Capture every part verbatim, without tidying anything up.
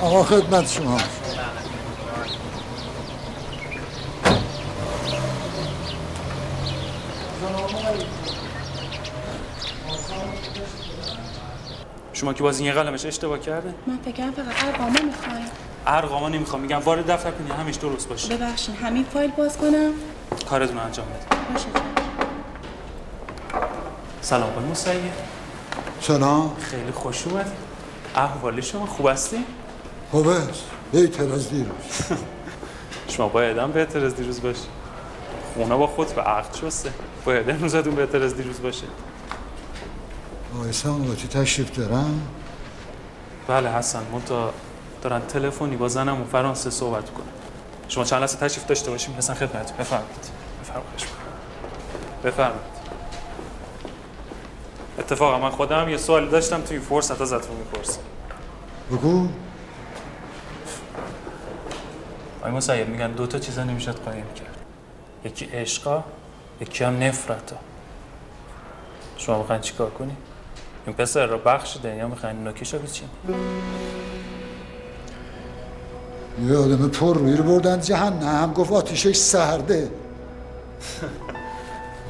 آقا خدمت شما. شما که باز یه قلمش اشتباه کرده؟ من فکرم فقط ارقامو میخوایم. ارقامو نمیخوام، میگم وارد دفتر کنید همش درست باشه. ببخشید همین فایل باز کنم؟ کارتون رو انجام بده. باشه. سلام آقای مصیب. سلام. خیلی خوش اومدید. احوال شما خوب هستی؟ خوب است. به اعتراض دیروز. شما باید هم به اعتراض دیروز باشی. خونه با خود به عقد شسته. باید امروزتون به اعتراض دیروز باشه. آیسان با تشریف دارم؟ بله حسن، من تا دارن تلفنی با زنم و فرانسه صحبت کنم. شما چند لحظه تشریف داشته باشیم حسن خدمتتون. بفرمایید. بفرمایید. بفرمایید. اتفاقا من خودم یه سوالی داشتم توی فرصت ازتون میپرسم. بگو. آقای مصیب میگن دو تا چیزا نمیشد قایم کرد. یکی عشقا، یکی هم نفرتا. شما میخواین چیکار کنی؟ این پسر رو بخشیدین یا میخواین نوکیشو بچین؟ یه آدم پر روی رو بردن جهنم، گفت آتیشش سرده.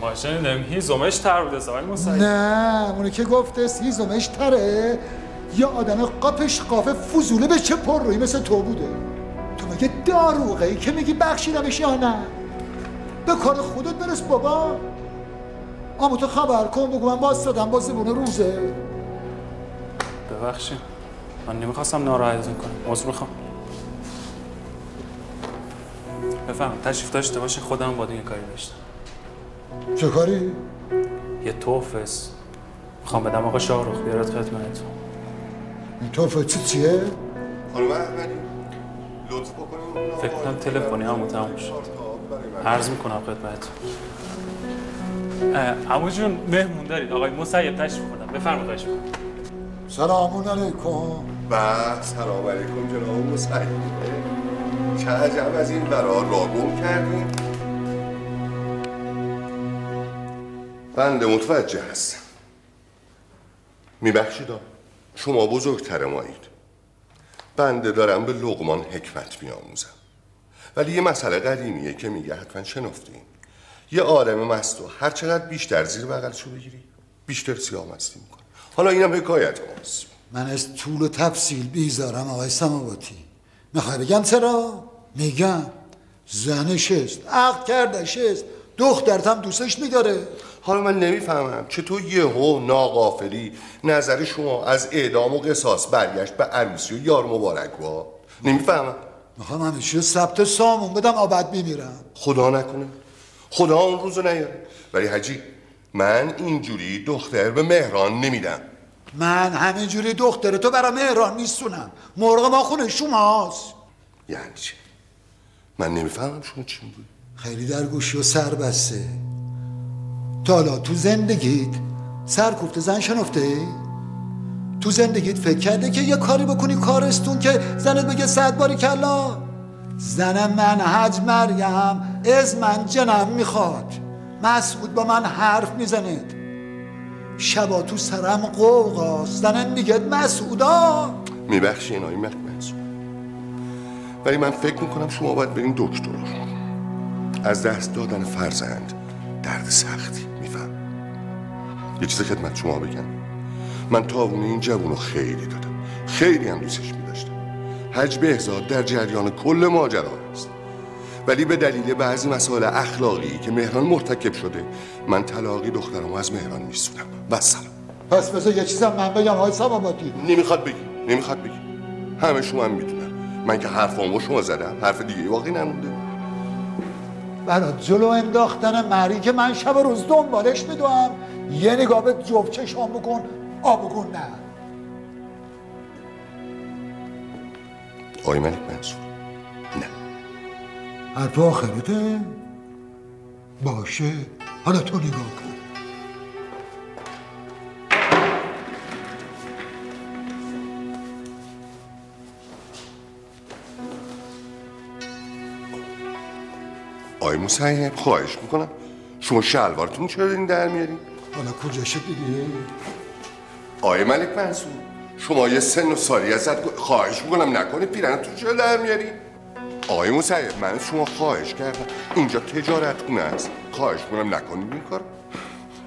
ما شنیدم هیزمش تر بوده سوال مصیب. نه اونی که گفته هیزمش تره یا آدم قاپش قافه فضوله به چه پر روی مثل تو بوده. تو مگه داروغه ای که میگی بخشیدمش یا نه؟ به کار خودت برس بابا. اما تو خبر کن بگو من باز دادم باز زبونه روزه. ببخشید من نمیخواستم ناراحتتون کنم. عذر میخوام. بفهم تشریف داشته باشه خودم با دیگه کاری داشتم. چه کاری؟ یه توفس میخوام بدم آقا شاهرخ بیارد خدمتتون. این توفه چی چیه؟ خانم احمدی لطف بکنیم. فکر کنم تلفنی همون تموم شد. عرض میکنم خدمتتون. عمو جون مهمون دارید. آقای مصیب تشریف آوردن. بفرمایید شما. سلام علیکم. با سلام علیکم جناب مصیب. چه عجب از این برا راگم کردین. بنده متوجه هستم. میبخشید شما بزرگتر مایید. بنده دارم به لقمان حکمت میآموزم. ولی یه مسئله قدیمیه که میگه حتما شنفتین. یه آدم مستو هر چقدر بیشتر زیر بغلشو بگیری بیشتر سیامستی میکنه. حالا اینم حکایت ماست. من از طول و تفصیل بیزارم آقای سماواتی. میخوای بگم چرا؟ میگم زنش است، عقد کردش است، دخترت هم دوستش میداره. حالا من نمیفهمم چطور یهو ناغافلی نظر شما از اعدام و قصاص برگشت به عروسی و یار مبارکوا. نمیفهمم. میخوام همیشه رو ثبت سامون بدم آبد میمیرم. خدا نکنه خدا اون روزو نیاره. ولی حاجی من اینجوری دختر به مهران نمیدم. من همینجوری دختر تو برای مهران میسونم. مرغ ما خونه شماست. یعنی چه؟ من نمیفهمم شما چی میگی. خیلی در گوشی و سر بسته. تا حالا تو زندگیت سرکوفته زن شنفته ای؟ تو زندگیت فکر کرده که یه کاری بکنی کارستون که زنت بگه صد باری کلا؟ زن من حج مریم از من جنم میخواد. مسعود با من حرف میزند. شبا تو سرم قوقاست. زنم میگد مسعودا. میبخشی اینایی مسعود. ولی من فکر میکنم شما باید بریم دکتر. از دست دادن فرزند درد سختی میفهم. یه چیز خدمت شما بگم. من تاوون این جوونو خیلی دادم. خیلی هم دوستش میداشتم. حج بهزاد در جریان کل ماجرا است. ولی به دلیل بعضی مسائل اخلاقی که مهران مرتکب شده من طلاقی دخترمو از مهران میسونم. بس سلام. پس بذار یه چیزم من بگم آقای سماواتی. نمیخواد بگی. نمیخواد بگی. همه شما هم میدونن. من که حرفامو با شما زدم. حرف دیگه واقعی نمونده. برای جلو انداختن مری که من شب روز دنبالش میدوام یه نگاه به جفت چشام بکن آبگون نه. آقای ملک منصور نه حرف آخرته؟ باشه حالا تو نگاه کن. آقای مصیب خواهش میکنم شما شلوارتون چرا دارین در میارین؟ حالا کجاشه دیگه؟ آقای ملک منصور شما یه سن و سالی ازت خواهش میکنم نکنه پیرن تو چرا در میاری؟ آقای مصیب من شما خواهش کردم، اینجا تجارت خونه است، خواهش میکنم نکنید این کار.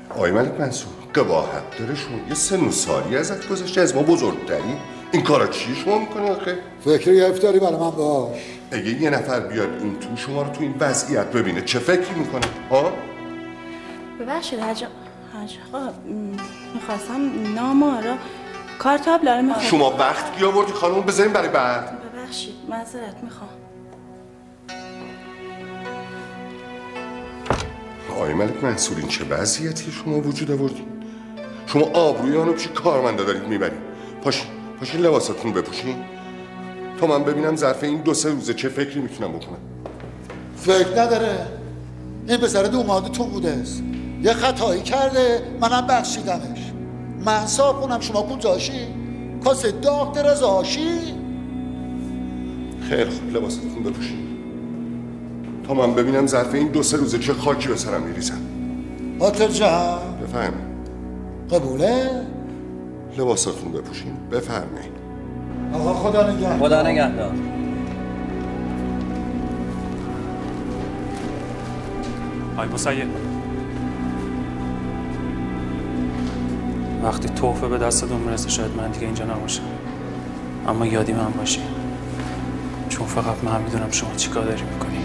آقای ملک منصور قباحت داره، شما یه سن و سالی ازت گذشته، از ما بزرگتری، این کارا چی شما میکنی آخه؟ فکری یه افتاری برای من باش. اگه یه نفر بیاد این تو شما رو تو این وضعیت ببینه چه فکری میکنه؟ ها؟ ببخشید حاج آقا، میخواستم نامه رو کارتابل رو میخواستم. شما وقت گی آوردی خانم، بذاریم برای بعد. ببخشید معذرت میخوام. آقای ملک منصور این چه وضعیتی شما وجود آوردین؟ شما آبروی آنو پیش کارمندا دارید میبرید. پاشین پاشین لباساتون بپوشین تا من ببینم ظرف این دو سه روزه چه فکری میتونم بکنم. فکر نداره، این پسر دوماد تو بوده است، یه خطایی کرده منم بخشیدمش. من صاف کنم شما کجاشی؟ کاسه داغ درز آشی؟ خیر خوب لباساتون بپوشین تا من ببینم ظرف این دو سه روزه چه خاکی به سرم میریزن. باطل جهان بفهم قبوله؟ لباساتون بپوشین بفرمایید. آقا خدا نگهدار. خدا نگهدار. آی مصیب وقتی تحفه به دستتون میرسه شاید من دیگه اینجا نباشم، اما یادی من باشی، چون فقط من میدونم شما چیکار داری میکنی.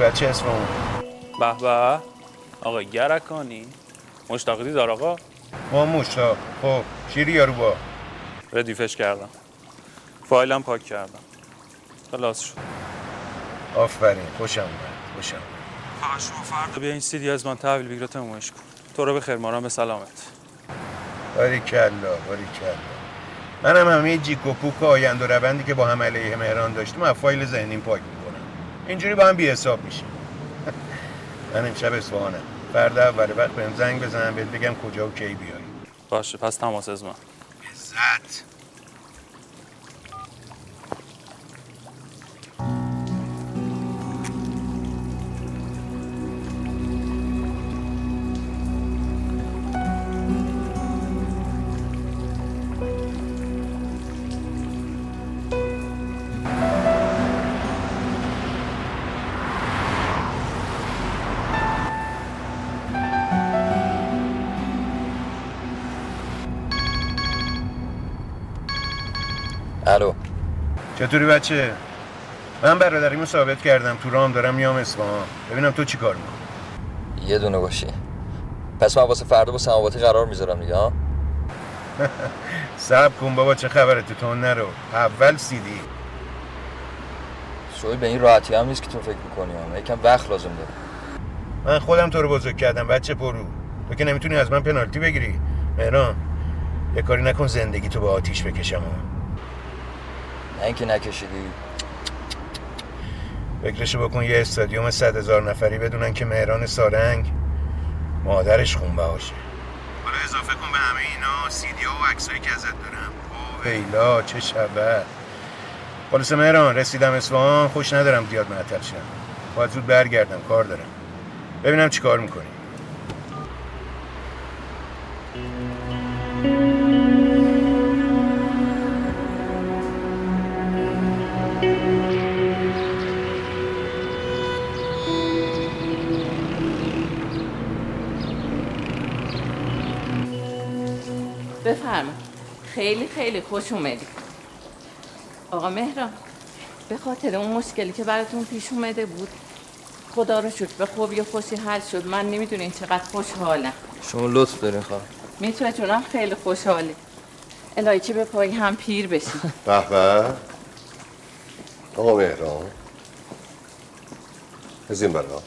بچه اسمم به به آقا گرکانی مشتاقی دار آقا ما مشتاق. خب شیری یارو با ردیفش کردم، فایلم پاک کردم، خلاص شد. آفرین خوشم اومد خوشم اومد. شما فردا بیا این سی دی از من تحویل بگیر تا نمایش کن. تو رو بخیر مارم به سلامت. باریکالله باریکالله. منم هم همه جیک و پوک و آیند و روندی که با هم علیه مهران داشتیم از فایل ذهنیم پاک اینجوری با هم بی حساب میشیم. من امشب اصفهانم، فردا اول وقت بهم زنگ بزنم بهت بگم کجا و کی بیای. باشه پس تماس از من. عزت چطوری بچه؟ من برادریمو ثابت کردم تو رام دارم میام اصفهان. ببینم تو چی کار میکنی؟ یه دونه باشی پس من واسه فردا با سماواتی قرار میذارم دیگه. ها؟ صبر کن بابا چه خبرت تو نرو اول سیدی. شوی به این راحتی هم نیست که تو فکر میکنی، هم یکم وقت لازم داره. من خودم تو رو بزرگ کردم بچه پرو، تو که نمیتونی از من پنالتی بگیری. مهران یه کاری نکن زندگی تو با آتیش بکشم. اینکه نکشیدی فکرشو بکن یه استادیوم صد هزار نفری بدونن که مهران سارنگ مادرش خونبهاشه. حالا اضافه کن به همه اینا سیدیا و عکسایی که ازت دارم. او ویلا چه شبه. خلاصه مهران رسیدم اصفهان، خوش ندارم زیاد معطل شم، باید زود برگردم کار دارم. ببینم چی کار میکنی. بفرما. خیلی خیلی خوش اومدید. آقا مهران، به خاطر اون مشکلی که براتون پیش اومده بود خدا رو شکر به خوبی و خوشی حل شد. من نمیدونین چقدر خوشحالم. شما لطف دارین خواهم. میتونه جونم خیلی خوشحاله. الهی که به پای هم پیر بشی. به به. آقا مهران، از این برها.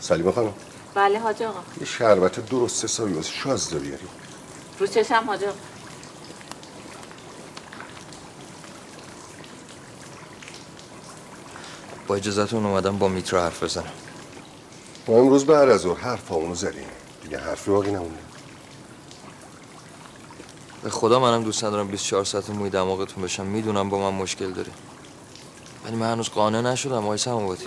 سلیمه خانم. بله حاج آقا. یه شربت درست حسابی واسه شازده بیاریم. رو چشم حاج آقا. با اجازهتون اومدم با میترا حرف بزنم. ما امروز بعد از ظهر حرف همونو زدیم. دیگه حرفی باقی نمونده. به خدا منم دوست ندارم بیست و چهار ساعت موی دماغتون بشم. میدونم با من مشکل داری. ولی من هنوز قانع نشدم آقای سماواتی.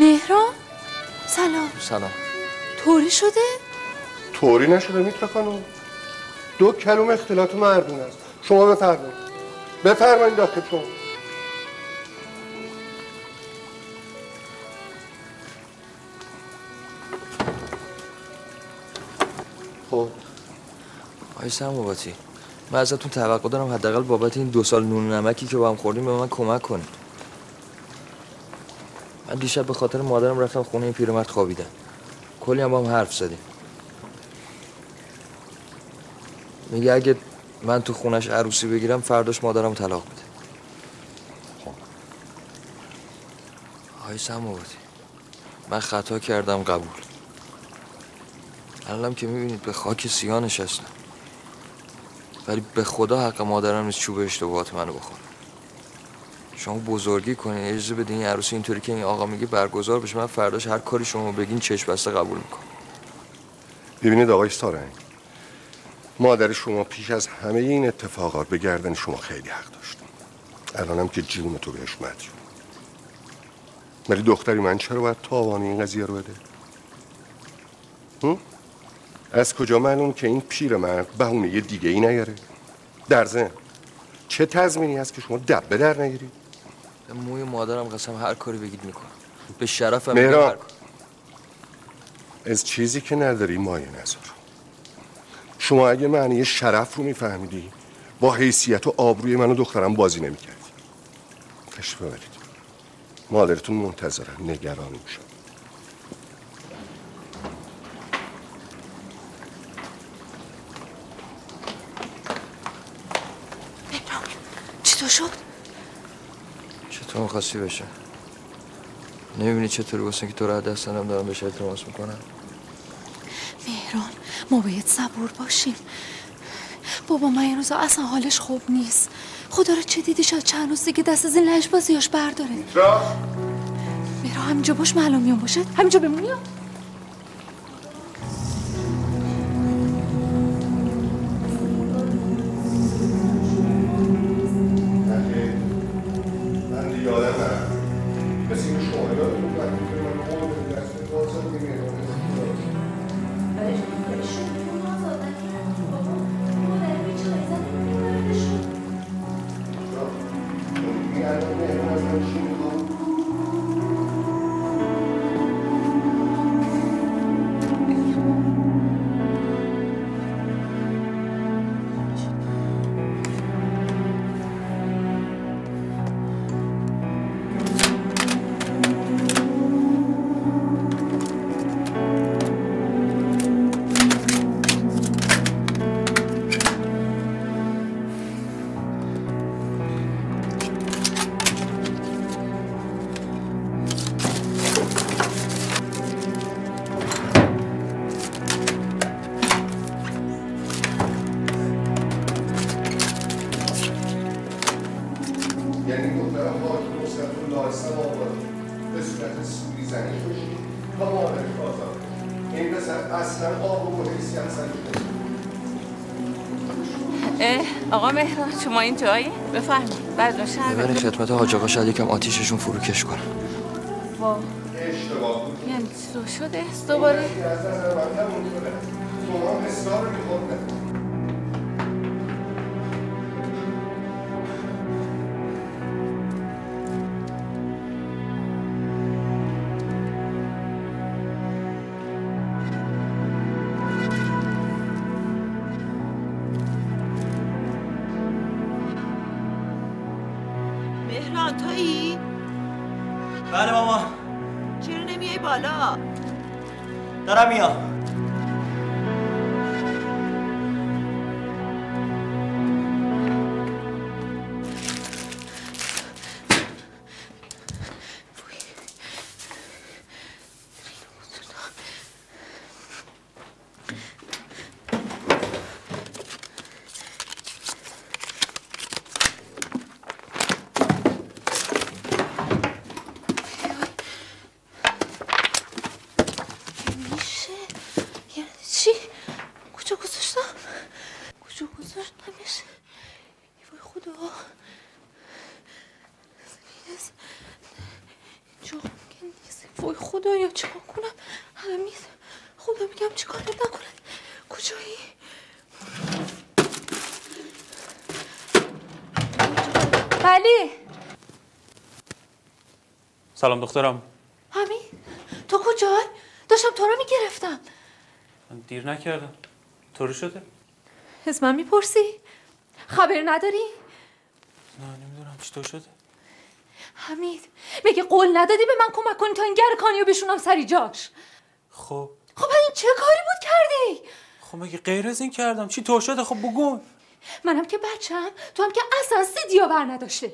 مهران، سلام. سلام. طوری شده؟ طوری نشده میترا خانم. دو کلوم اختلاط مردونه است. شما بفرمایید. بفرمایید داخل شما. خب آقای سماواتی، من ازتون توقع دارم حداقل بابت این دو سال نون نمکی که با هم خوردیم به من کمک کنید. من دیشب به خاطر مادرم رفتم خونه این پیرمرد خوابیدم. کلی هم با هم حرف زدیم. میگه اگه من تو خونش عروسی بگیرم فرداش مادرم طلاق بده. خب آقای سماواتی، من خطا کردم قبول. الانم که میبینید به خاک سیاه نشستم. ولی به خدا حق مادرم نیست چوب اشتباهات منو بخوره. شما بزرگی کنین، اجازه بدین این عروسی اینطوری که این آقا میگه برگزار بشه. من فرداش هر کاری شما بگین چشم بسته قبول میکنم. ببینید آقای سارنگ، مادر شما پیش از همه این اتفاقات به گردن شما خیلی حق داشت. الانم که جون تو بهش مدیون. ولی دختری من چرا باید تاوان این قضیه رو بده؟ هم؟ از کجا معلوم که این پیرمرد بهونه یه دیگه ای نیاره؟ در ضمن چه تضمینی هست که شما دب به در نگیرید؟ به موی مادرم قسم، هر کاری بگید میکنم. به شرفم مهران، از چیزی که نداری مایه نذار. شما اگه معنی شرف رو میفهمیدی با حیثیت و آبروی من و دخترم بازی نمیکردی. تشریف ببرید، مادرتون منتظرم، نگران میشم. شد؟ چطور میخواستی بشه؟ نمیبینی چطور واسه که تو را دستنم دارم بهش التماس میکنم؟ مهران، ما باید صبور باشیم. بابا من این روزا اصلا حالش خوب نیست. خدا رو چه دیدی؟ شاید چند روز دیگه دست از این لجبازیاش برداره. میترا؟ مهران همینجا باش، من الان میام. باشه همینجا بمونیم. شما این جایی؟ بفهمید بعد از شهر ببرین خدمت حاج آقا، شاید یکم آتیششون فروکش کنه. وا اشتباه بود. یعنی تو شده است دوباره؟ از نظر بنده ممکنه. شما اصرار می‌کنید. بله ماما. چرا نمیای بالا؟ دارم میام. سلام دخترم. همین؟ تو کجای؟ داشتم تو رو میگرفتم. من دیر نکردم. طوری شده؟ اسمم میپرسی؟ خبر نداری؟ نه نمیدونم چطور شده. حمید میگه قول ندادی به من کمک کنی تا این گرکانی رو بشونم سری جاش. خب خب این چه کاری بود کردی؟ خب مگه غیر از این کردم؟ چی طور شده؟ خب بگو. منم که بچم، تو هم که اصلا سیدیا بر نداشتی.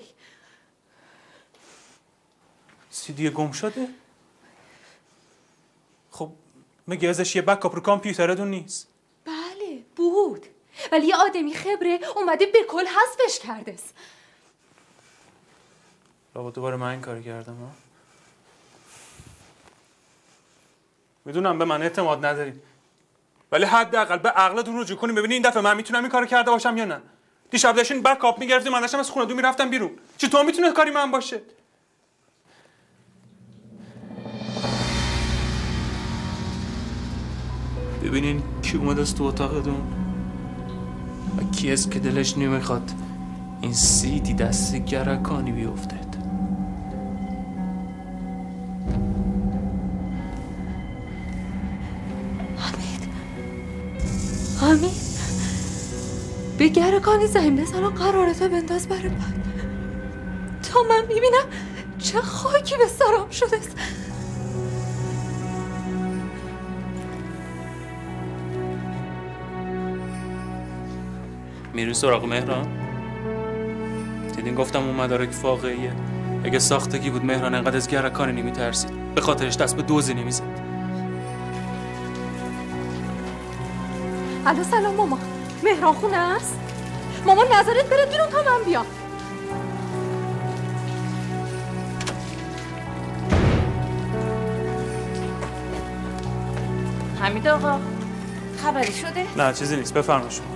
سیدی گم شده؟ خب مگه ازش یه بکاپ رو کامپیوترتون نیست؟ بله بود، ولی یه آدمی خبره اومده به کل حذفش کرده. بابا دوباره من این کار کردم ها؟ میدونم به من اعتماد ندارید، ولی حداقل به عقلتون رجوع کنین ببینین این دفعه من میتونم این کارو کرده باشم یا نه. دیشب داشتین بکاپ میگرفتین، من داشتم از خونه دور میرفتم بیرون. چطور میتونه کاری من باشه؟ ببینین کی اومد از تو اتاقتون و کی از که دلش نمیخواد این سیدی دست گرکانی بیافتد. حمید، حمید به گرکانی زمین بزن و قرارتو بنداز بره من تا من میبینم چه خاکی به سرام شده است. میرین سراغ مهران؟ دیدین گفتم اون مدارک واقعیه. اگه ساختگی بود مهران انقدر از گرکانی نمیترسید، به خاطرش دست به دوزی نمیزد. الو سلام ماما، مهران خونه است؟ ماما نظرت بره بیرون تا من بیام. حمید آقا خبری شده؟ نه چیزی نیست، بفرما شما.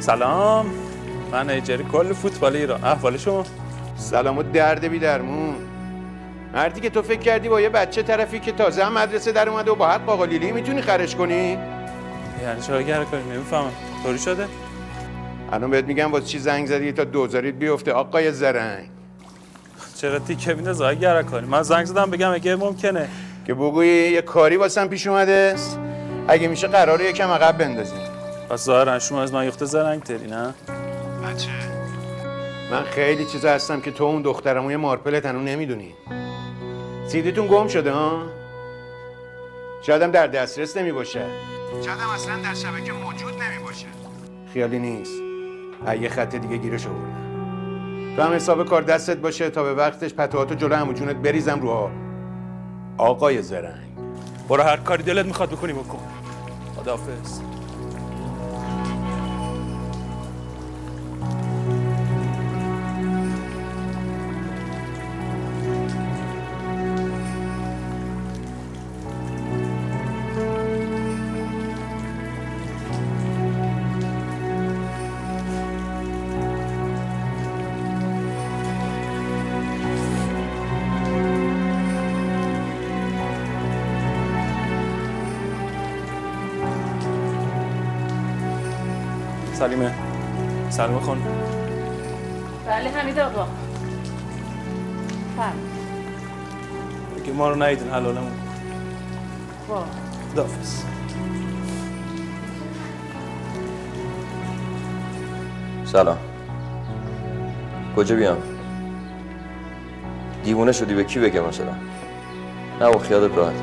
سلام، من ایجری کل فوتبال ایران. احوال شما؟ سلام و درد بی درمون. مردی که تو فکر کردی با یه بچه طرفی که تازه هم مدرسه در اومده و با حق باقالیلی میتونی خرش کنی؟ یعنی چرا گرکانی؟ نمیفهمم طوری شده؟ الان بهت میگم واسه چی زنگ زدی تا دوزاریت بیفته آقای زرنگ. چرا تیکه میندازی آقای گرکانی؟ من زنگ زدم بگم اگه ممکنه که بگویی یه کاری واسم پیش اومده است، اگه میشه قراره یکم عقب بندازیم. پس ظاهرا شما از من یخته زرنگ تری نه؟ بچه من خیلی چیزا هستم که تو اون دخترمو یه مارپلت هنو نمیدونی. سیدیتون گم شده ها؟ شاید هم در دسترس نمی باشه، شاید هم اصلا در شبکه موجود نمی باشه. خیالی نیست، یه خط دیگه گیرش آوردم. تو هم حساب کار دستت باشه تا به وقتش پتوهاتو جلو همو جونت بریزم روها. آقای زرنگ برو هر کاری دلت میخواد بکنی بکن. خداحافظ. سلیمه، سلمه خانم. بله حمید آقا. فرم بگه ما رو ندیدین حلالمون. با دافز سلام. کجا بیام؟ دیوونه شدی به کی بگم مثلا؟ نه و خیالت راحت.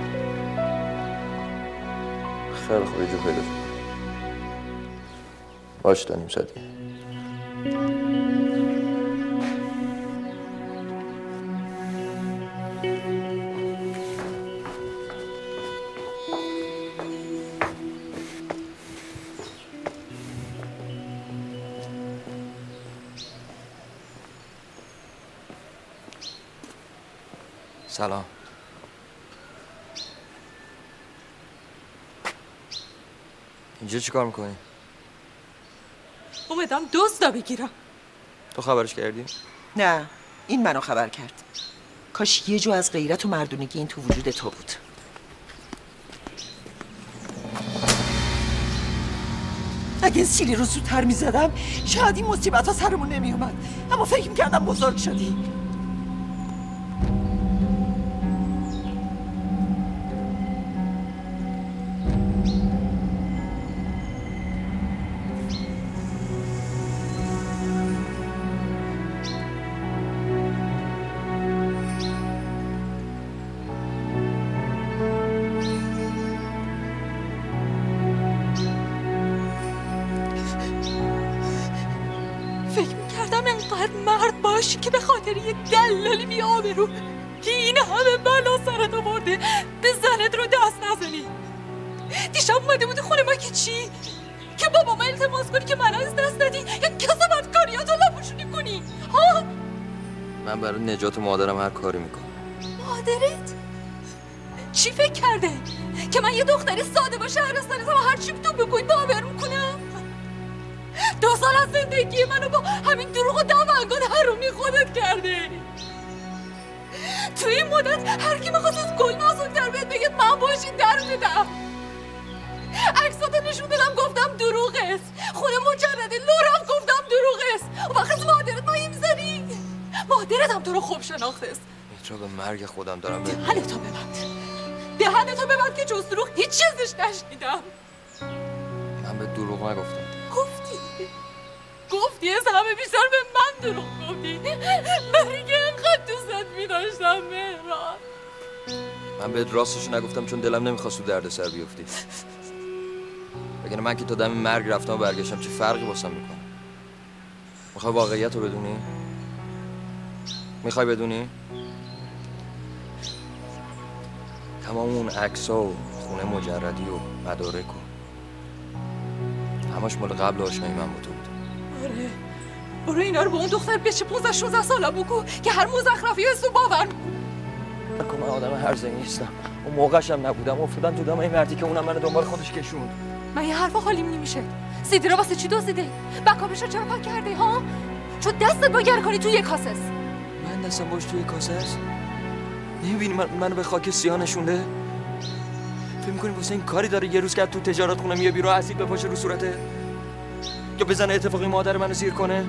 خیلی خوب یه جو پیدا شد. باش تا نیم ساعت دیگه. سلام. اینجا چی کار میکنی؟ اومدم دزدا بگیرم. تو خبرش کردی؟ نه، این منو خبر کرد. کاش یه جو از غیرت و مردونگی این تو وجود تو بود. اگه سیلی رو زودتر میزدم شاید این مصیبت ها سرمون نمیومد. اما فکر میکردم بزرگ شدی. نجات مادرم هر کاری میکنم. مادرت؟ چی فکر کرده؟ که من یه دختری ساده باشه هرستانیزم و هرچی تو بگوی باورم کنم؟ دو سال از زندگی منو با همین دروغ و دمنگان حرومی خودت کرده. توی این مدت هر کی میخواست از گل نازک‌تر بهت بگید من باشی در دیدم. عکساتو نشون دادم گفتم دروغ است. خود مجرده لورم گفتم دروغ است. و وقتی مادرت مایی میزنی؟ مادرت هم تو رو خوب شناخته است. میترا به مرگ خودم دارم. دهنتو ببند. دهنتو ببند که جز دروغ هیچ چیزش نشنیدم. من به دروغ نگفتم. گفتی. گفتی از همه بیشتر به من دروغ گفتی. برای که اینقدر دوستت می‌داشتم مهران. من بهت راستش نگفتم چون دلم نمی‌خواست تو دردسر بیفتی. وگرنه من که تا دم مرگ رفتم و برگشتم چه فرقی واسم می‌کنه؟ می‌خوای واقعیت رو بدونی؟ میخوای بدونی؟ تمام اون عکس‌ها و خونه مجردی و مدارک و همش مال قبل آشنایی من با تو بود. آره برو اینا رو به اون دختر بچه پانزده شانزده ساله بگو که هر مزخرفی هست و باور میکنه. من آدم هرزه‌ای نیستم. اون موقعش هم نبودم. افتادم تو دام این مردی که اونم منو دنبال خودش کشوند. من یه حرفا حالیم نمیشه. سیدی رو واسه چی دزدیدی؟ بکابش رو چرا پاک کردی ها؟ چون دستت با گر کنی تو یک کاسه. دستم باش توی کاسه هست؟ نمیبینی من منو به خاک سیاه نشونده؟ فکر میکنی واسه این کاری داره یه روز که تو تجارت خونه میاد بیرون اسید بپاشه رو صورته؟ یا بزنه اتفاقی مادر منو سیر کنه؟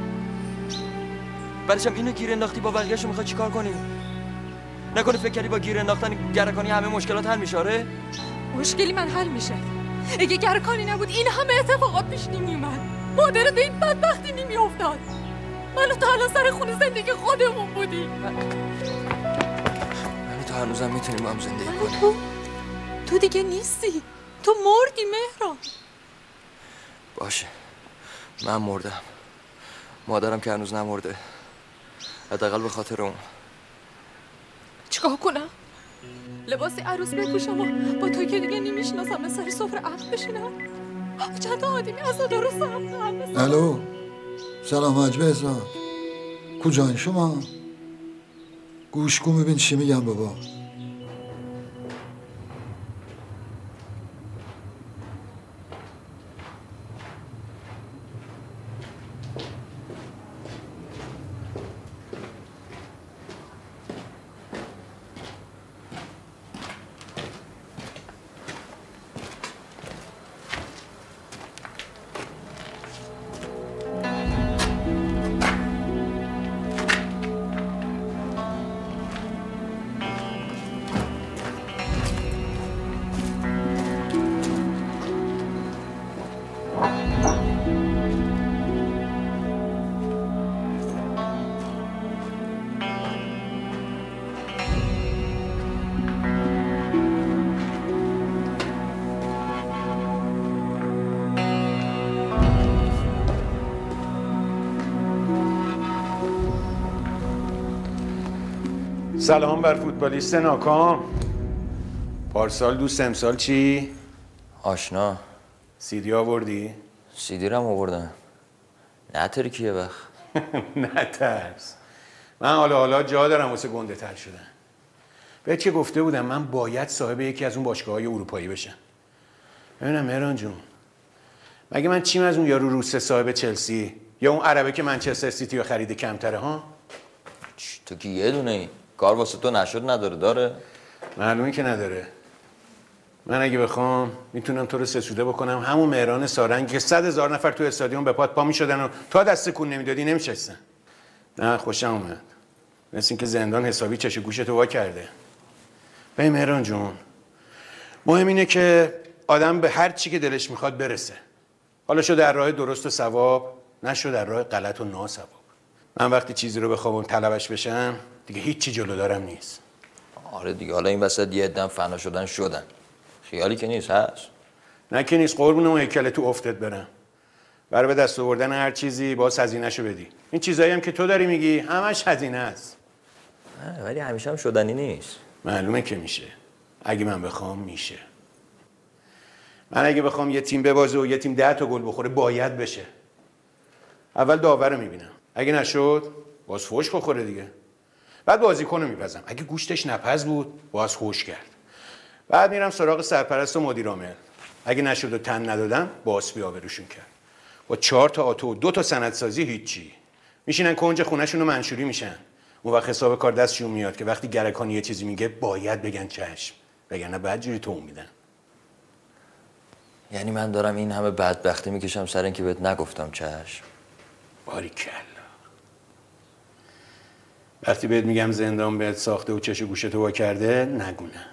بعدشم اینو گیر انداختی با بقیه‌شو میخوای چیکار کنی؟ نکنه فکر کردی با گیر انداختن گرکانی همه مشکلات حل میشه؟ آره؟ مشکلی من حل میشه. اگه گرکانی نبود این همه اتفاقات پیش نمیومد. مادرت به این بدبختی نمیافتاد. منو تا حالا سر خونه زندگی خودمون بودی. منو تا هنوزم میتونی با هم زندگی کنی. تو تو دیگه نیستی. تو مردی مهران. باشه من مردم. مادرم که هنوز نمرده. حداقل به خاطر اون. چیکار کنم؟ لباس عروس بپوشم و با توی که دیگه نمیشناسم به سر سفره عقد بشینم؟ چند تا آدمی از ادا رو سمت. الو سلام حاج بهزاد. کجاین شما؟ گوش کن ببین چی میگم بابا. سلام بر فوتبالیست ناکام. پارسال دوست امسال چی؟ آشنا. سیدی آوردی؟ سیدی رو هم آوردم. نه ترکیه بخ. نه ترس. من حالا حالا جا دارم واسه گنده تر شدن. به چه گفته بودم من باید صاحب یکی از اون باشگاه‌های اروپایی بشم. ببینم مهران جون، مگه من چیم از اون یارو روسه صاحب چلسی یا اون عربه که منچستر سیتی رو خرید کمتره ها؟ تو که یه دونه ای کار واسه تو نشد نداره. داره؟ معلومه که نداره. من اگه بخوام میتونم تو رو سسوده بکنم. همون مهران سارنگ که صد هزار نفر تو استادیوم به پات پا میشدن و تا دست کون نمیدادی نمیشستن. نه خوشم اومد. مثل اینکه زندان حسابی چش گوشتو وا کرده. ببین مهران جون، مهم اینه که آدم به هر چی که دلش میخواد برسه. حالا شو در راه درست و ثواب، نشو در راه غلط و ناثواب. من وقتی چیزی رو بخوام طلبش بشم دیگه هیچی جلو دارم نیست. آره دیگه، حالا این وسط یه عده‌ام فنا شدن شدن. خیالی که نیست. هست. نه که نیست. قربون اون هیکل تو افتت برم. برای به دست آوردن هر چیزی باز هزینه‌شو بدی. این چیزایی هم که تو داری میگی همش هزینه است. ولی همیشه هم شدنی نیست. معلومه که میشه. اگه من بخوام میشه. من اگه بخوام یه تیم ببازه و یه تیم ده تا گل بخوره باید بشه. اول داور رو میبینم. اگه نشد باز فوش بخوره دیگه. بعد بازیکن رو میپزم. اگه گوشتش نپز بود باز خوش کرد. بعد میرم سراغ سرپرست و مدیر عامل. اگه نشد و تن ندادم باز بیاورشون کرد. با چهار تا آتو و دو تا سندسازی هیچی. میشینن کنج خونه‌شون رو منشوری میشن. اون وقت حساب کار دستشون میاد که وقتی گرکانی یه چیزی میگه باید بگن چشم. وگرنه بعد جوری تو میدن. یعنی من دارم این همه بدبختی میکشم سر اینکه بهت نگفتم چشم. باریکلا. وقتی بهت میگم زندان بهت ساخته و چش گوشتو وا کرده نگونه.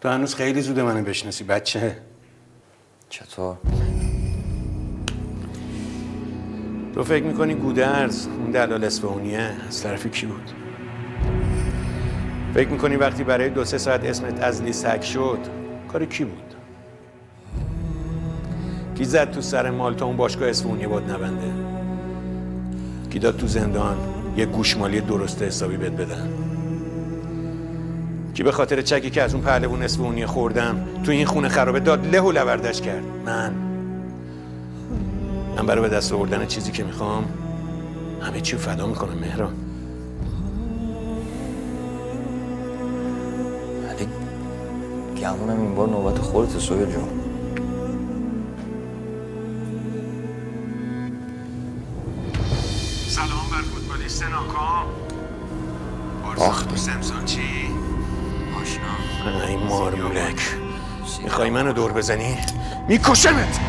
تو هنوز خیلی زوده منو بشناسی بچه. چطور؟ تو فکر میکنی گودرز اون دلال اصفهانیه از طرف کی بود؟ فکر میکنی وقتی برای دو سه ساعت اسمت از لیست هک شد کار کی بود؟ کی زد تو سر مال تا اون باشگاه اصفهانیه باد نبنده؟ کی داد تو زندان یه گوشمالی درست حسابی بد بدن؟ کی به خاطر چکی که از اون پهلوان اصفهانیه خوردم تو این خونه خرابه داد له و لوردش کرد؟ من من برای به دست آوردن چیزی که میخوام همه چی رو فدا میکنم مهران. ولی گمونم این بار نوبت خودت سویل جون. سلام بر فوتبالیست ناکام. آخ دوست امسال چی؟ آشنا. نه این مارمولک میخوای منو دور بزنی؟ میکشمت.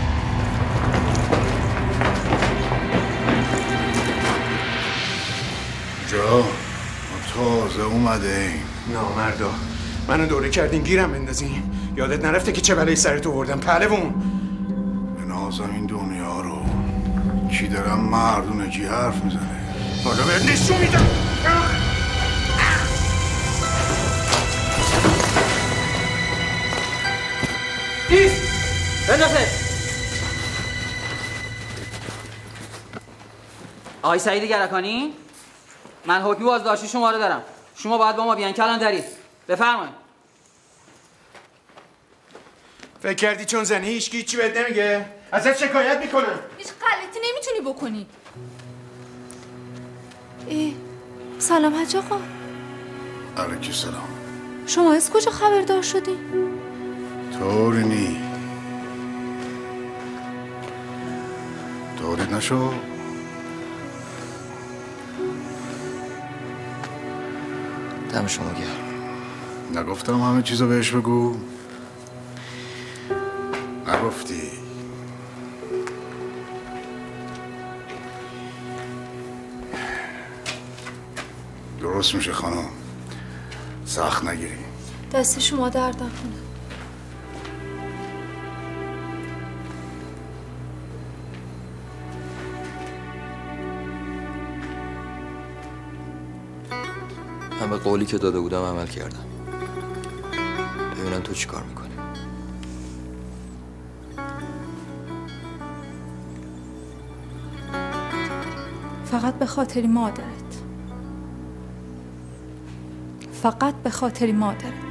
جا تازه اومده ایم. نامردا منو دوره کردین گیرم بندازین. یادت نرفته که چه بلایی سرت آوردم پهلوون؟ بنازم این دنیا رو. کی دارم مردونگی حرف میزنه؟ حالا بهت نشون میدم. دیس بندازه. آقای سعید گرکانی، من حکمی بازداشتی شما رو دارم. شما باید با ما بیان کلان دارید. بفرمایید. فکر کردی چون زنی هیچکی هیچی بهت نمیگه؟ ازت شکایت میکنم. هیچ غلطی نمیتونی بکنی. ای سلام حاج آقا. علیکم سلام. شما از کجا خبردار شدی؟ طوری نی. طوری نشو. دم شما گرم. نگفتم همه چیزو بهش بگو؟ نگفتی. درست میشه خانم، سخت نگیری. دست شما درد نکنه. من به قولی که داده بودم عمل کردم. ببینم تو چی کار میکنی. فقط به خاطر مادرت. فقط به خاطر مادرت.